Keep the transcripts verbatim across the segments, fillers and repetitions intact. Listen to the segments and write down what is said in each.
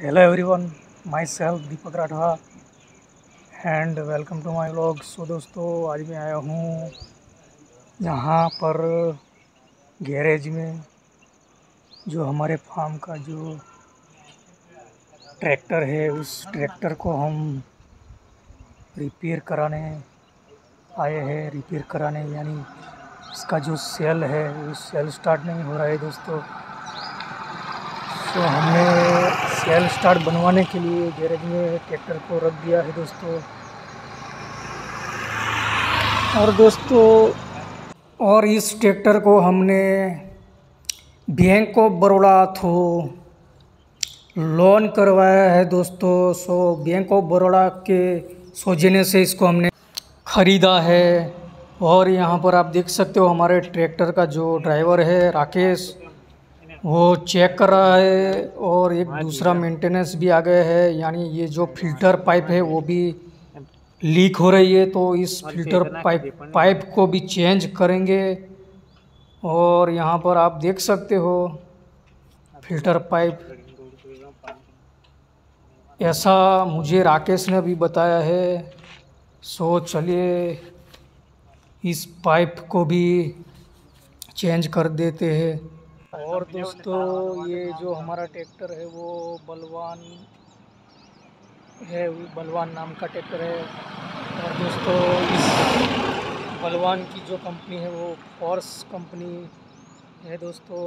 Hello everyone, myself Deepak Rathwa and welcome to my vlog. So दोस्तों, आज मैं आया हूँ यहाँ पर गैरेज में, जो हमारे फार्म का जो ट्रैक्टर है उस ट्रैक्टर को हम रिपेयर कराने आए हैं। रिपेयर कराने यानी इसका जो सेल है वो सेल स्टार्ट नहीं हो रहा है दोस्तों। तो हमने सेल स्टार्ट बनवाने के लिए गैरेज में ट्रैक्टर को रख दिया है दोस्तों। और दोस्तों और इस ट्रैक्टर को हमने bank of Baroda through loan करवाया है दोस्तों। सो बैंक ऑफ बड़ौदा के सोचने से इसको हमने ख़रीदा है। और यहाँ पर आप देख सकते हो हमारे ट्रैक्टर का जो ड्राइवर है राकेश, वो चेक कर रहा है। और एक दूसरा मेंटेनेंस भी आ गया है, यानी ये जो फिल्टर पाइप है वो भी लीक हो रही है, तो इस फिल्टर पाइप पाइप को भी चेंज करेंगे। और यहाँ पर आप देख सकते हो फिल्टर पाइप, ऐसा मुझे राकेश ने भी बताया है। सो चलिए इस पाइप को भी चेंज कर देते हैं। और दोस्तों ये जो हमारा ट्रैक्टर है वो बलवान है, वो बलवान नाम का ट्रैक्टर है। और दोस्तों इस बलवान की जो कंपनी है वो फोर्स कंपनी है दोस्तों।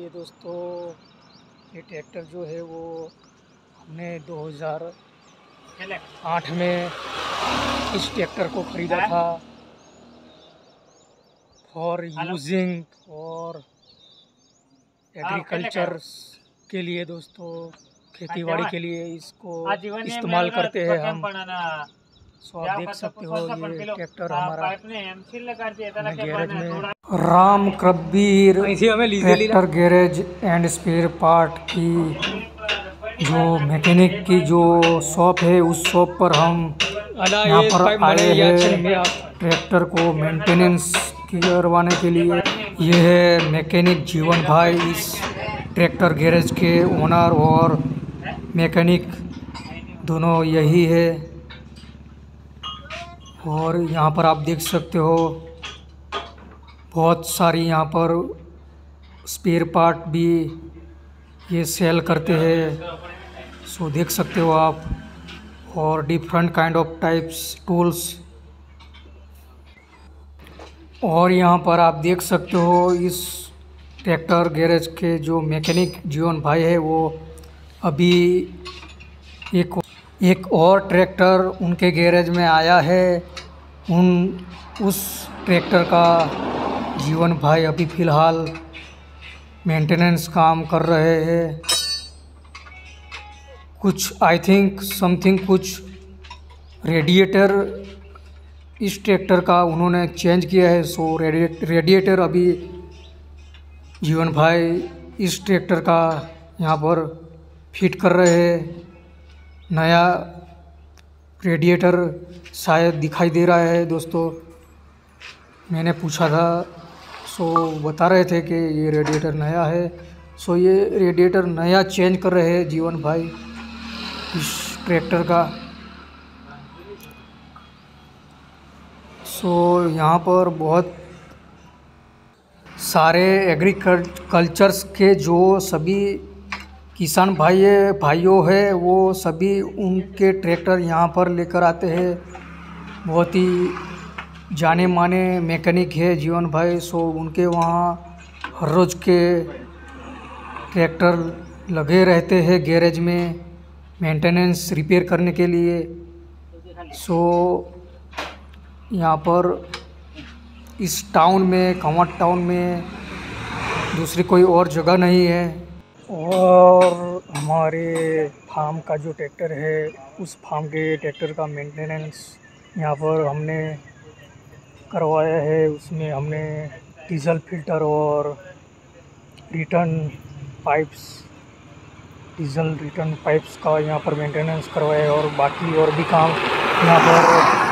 ये दोस्तों ये ट्रैक्टर जो है वो हमने दो हज़ार आठ में इस ट्रैक्टर को ख़रीदा था फॉर यूजिंग और एग्रीकल्चर के लिए दोस्तों, खेतीबाड़ी के लिए इसको इस्तेमाल करते हैं हम। सो आप देख सकते हो ये ट्रैक्टर हमारा गैरेज में। Ram Kabir tractor garage and spare part की जो मैकेनिक की जो शॉप है उस शॉप पर हम यहाँ पर आए हैं ट्रैक्टर को मेंटेनेंस करवाने के लिए। यह है मैकेनिक जीवन भाई, इस ट्रैक्टर गैरेज के ओनर और मैकेनिक दोनों यही है। और यहाँ पर आप देख सकते हो बहुत सारी यहाँ पर स्पेयर पार्ट भी ये सेल करते हैं। सो देख सकते हो आप, और different kind of types tools. और यहाँ पर आप देख सकते हो इस ट्रैक्टर गैरेज के जो मैकेनिक जीवन भाई है वो अभी एक एक और ट्रैक्टर उनके गैरेज में आया है। उन उस ट्रैक्टर का जीवन भाई अभी फ़िलहाल मेंटेनेंस काम कर रहे हैं। कुछ आई थिंक समथिंग कुछ रेडिएटर इस ट्रैक्टर का उन्होंने चेंज किया है। सो रेडिएटर अभी जीवन भाई इस ट्रैक्टर का यहाँ पर फिट कर रहे हैं। नया रेडिएटर शायद दिखाई दे रहा है दोस्तों, मैंने पूछा था। सो so, बता रहे थे कि ये रेडिएटर नया है। सो so, ये रेडिएटर नया चेंज कर रहे हैं जीवन भाई इस ट्रैक्टर का। सो so, यहाँ पर बहुत सारे एग्रीकल्चर्स के जो सभी किसान भाई भाइयों हैं वो सभी उनके ट्रैक्टर यहाँ पर लेकर आते हैं। बहुत ही जाने माने मैकेनिक है जीवन भाई, सो उनके वहाँ हर रोज़ के ट्रैक्टर लगे रहते हैं गैरेज में मेंटेनेंस रिपेयर करने के लिए। सो यहाँ पर इस टाउन में, कंवट टाउन में दूसरी कोई और जगह नहीं है। और हमारे फार्म का जो ट्रैक्टर है उस फार्म के ट्रैक्टर का मेंटेनेंस यहाँ पर हमने करवाया है। उसमें हमने डीजल फिल्टर और return pipes, diesel return pipes का यहाँ पर मेंटेनेंस करवाया है। और बाकी और भी काम यहाँ पर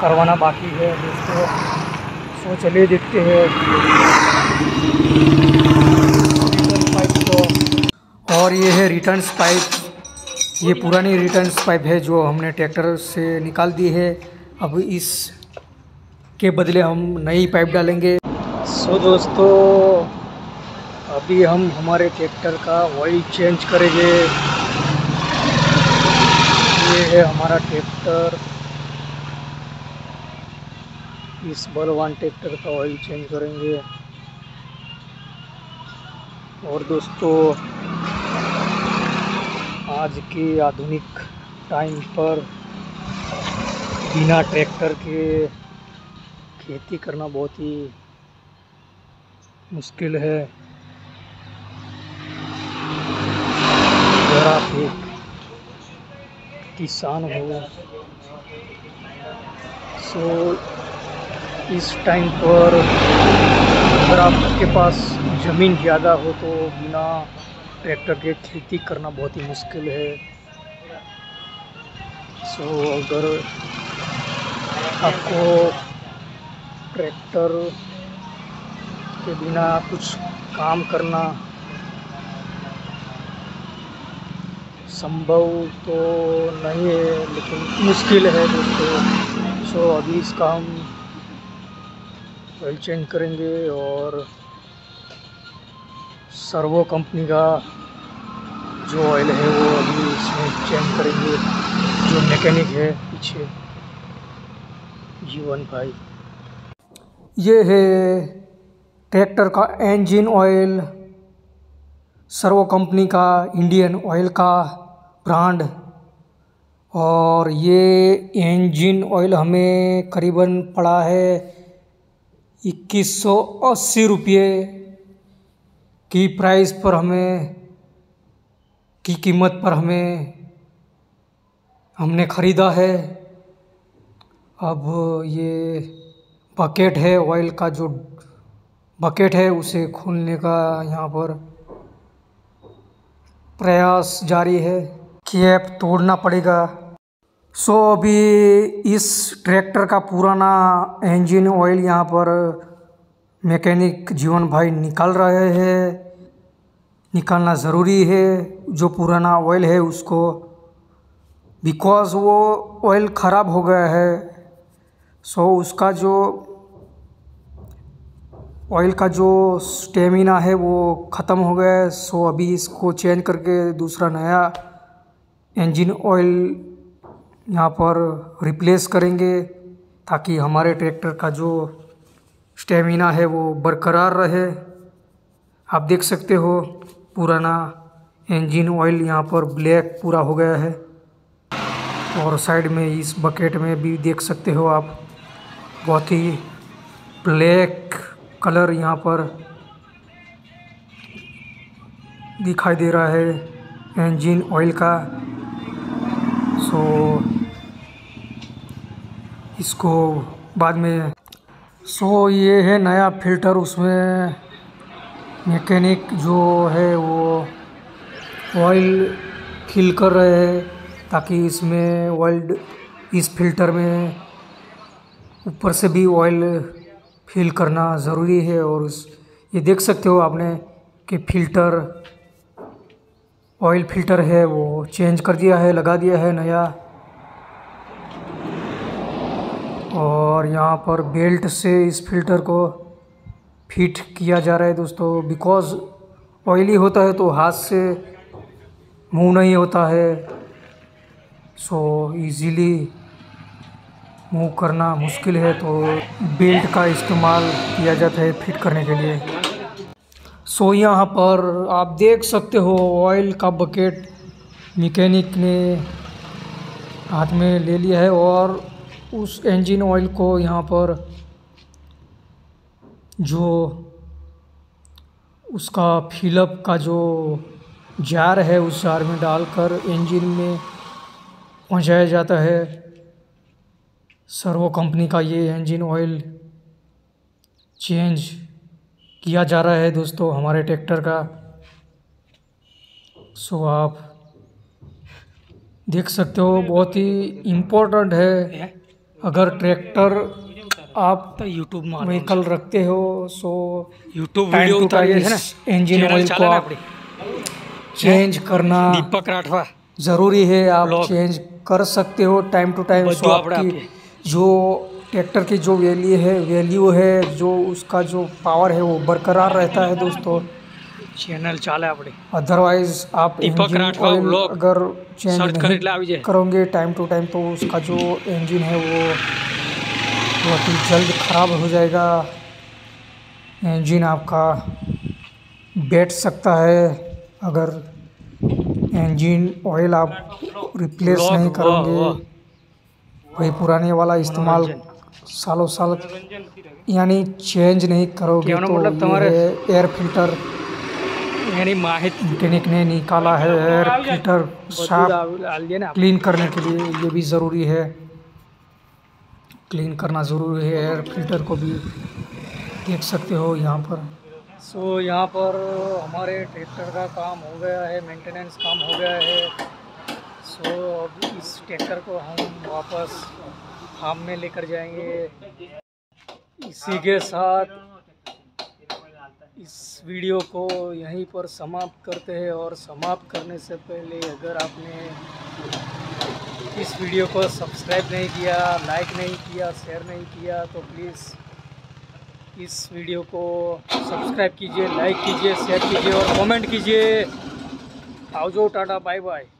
करवाना बाकी है दोस्तों। सो चलिए देखते हैं डीजल पाइप को। और ये है रिटर्न्स पाइप, ये पुरानी रिटर्न्स पाइप है जो हमने ट्रैक्टर से निकाल दी है। अब इस के बदले हम नई पाइप डालेंगे। सो so, दोस्तों अभी हम हमारे ट्रैक्टर का ऑयल चेंज करेंगे। ये है हमारा ट्रैक्टर, इस बलवान ट्रैक्टर का ऑयल चेंज करेंगे। और दोस्तों आज के आधुनिक टाइम पर बिना ट्रैक्टर के खेती करना बहुत ही मुश्किल है। अगर आप एक किसान हो सो इस टाइम पर अगर आपके पास ज़मीन ज़्यादा हो तो बिना ट्रैक्टर के खेती करना बहुत ही मुश्किल है। सो अगर आपको ट्रैक्टर के बिना कुछ काम करना संभव तो नहीं है, लेकिन मुश्किल है दोस्तों। सो अभी इसका हम ऑयल चेंज करेंगे और सर्वो कंपनी का जो ऑयल है वो अभी इसमें चेंज करेंगे। जो मैकेनिक है पीछे जीवन भाई। ये है ट्रैक्टर का इंजन ऑयल, सर्वो कंपनी का इंडियन ऑयल का ब्रांड। और ये इंजन ऑयल हमें करीबन पड़ा है इक्कीस सौ अस्सी रुपये की प्राइस पर हमें की कीमत पर हमें हमने ख़रीदा है। अब ये बकेट है ऑयल का, जो बकेट है उसे खोलने का यहाँ पर प्रयास जारी है, कैप तोड़ना पड़ेगा। सो अभी इस ट्रैक्टर का पुराना इंजन ऑयल यहाँ पर मैकेनिक जीवन भाई निकाल रहे हैं। निकालना ज़रूरी है जो पुराना ऑयल है उसको, बिकॉज़ वो ऑयल ख़राब हो गया है। सो उसका जो ऑयल का जो स्टेमिना है वो ख़त्म हो गया है। सो अभी इसको चेंज करके दूसरा नया इंजन ऑयल यहाँ पर रिप्लेस करेंगे ताकि हमारे ट्रैक्टर का जो स्टेमिना है वो बरकरार रहे। आप देख सकते हो पुराना इंजन ऑयल यहाँ पर ब्लैक पूरा हो गया है। और साइड में इस बकेट में भी देख सकते हो आप, बहुत ही ब्लैक कलर यहाँ पर दिखाई दे रहा है इंजन ऑयल का। सो इसको बाद में सो ये है नया फिल्टर, उसमें मैकेनिक जो है वो ऑयल फिल कर रहे हैं ताकि इसमें ऑयल इस फिल्टर में ऊपर से भी ऑयल फिल करना ज़रूरी है। और उस ये देख सकते हो आपने कि फ़िल्टर ऑयल फिल्टर है वो चेंज कर दिया है, लगा दिया है नया। और यहाँ पर बेल्ट से इस फिल्टर को फिट किया जा रहा है दोस्तों, बिकॉज़ ऑयली होता है तो हाथ से मूव नहीं होता है, सो इजीली मूव करना मुश्किल है, तो बेल्ट का इस्तेमाल किया जाता है फिट करने के लिए। सो यहाँ पर आप देख सकते हो ऑयल का बकेट मैकेनिक ने हाथ में ले लिया है और उस इंजन ऑयल को यहाँ पर जो उसका फिलअप का जो जार है उस जार में डालकर इंजन में पहुँचाया जाता है। सर्वो कंपनी का ये इंजन ऑयल चेंज किया जा रहा है दोस्तों हमारे ट्रैक्टर का। सो आप देख सकते हो बहुत ही इम्पोर्टेंट है। अगर ट्रैक्टर आप यूट्यूब व्हीकल रखते हो so YouTube video engine oil को आप चेंज करना दीपक राठवा जरूरी है। आप चेंज कर सकते हो टाइम टू टाइम स्वाप की, जो ट्रैक्टर की जो वैल्यू है वैल्यू है जो उसका जो पावर है वो बरकरार रहता है दोस्तों। चैनल चाले आपड़े, अदरवाइज आप अगर चेंज करोगे टाइम टू टाइम तो उसका जो इंजन है वो बहुत ही जल्द खराब हो जाएगा। इंजन आपका बैठ सकता है अगर इंजन ऑयल आप रिप्लेस नहीं करोगे, वही पुराने वाला इस्तेमाल सालों साल यानी चेंज नहीं करोगे तो तुम्हारे एयर फिल्टर यानी माहित मैकेनिक ने निकाला है एयर फिल्टर साफ क्लीन करने के लिए, ये भी ज़रूरी है, क्लीन करना ज़रूरी है। एयर फिल्टर को भी देख सकते हो यहाँ पर। सो so, यहाँ पर हमारे ट्रैक्टर का काम हो गया है, मेंटेनेंस काम हो गया है। सो so, अब इस ट्रैक्टर को हम वापस फार्म में लेकर जाएंगे। इसी के साथ इस वीडियो को यहीं पर समाप्त करते हैं, और समाप्त करने से पहले अगर आपने इस वीडियो को सब्सक्राइब नहीं किया, लाइक नहीं किया, शेयर नहीं किया तो प्लीज़ इस वीडियो को सब्सक्राइब कीजिए, लाइक कीजिए, शेयर कीजिए और कमेंट कीजिए। आओ जो टाटा, बाय बाय।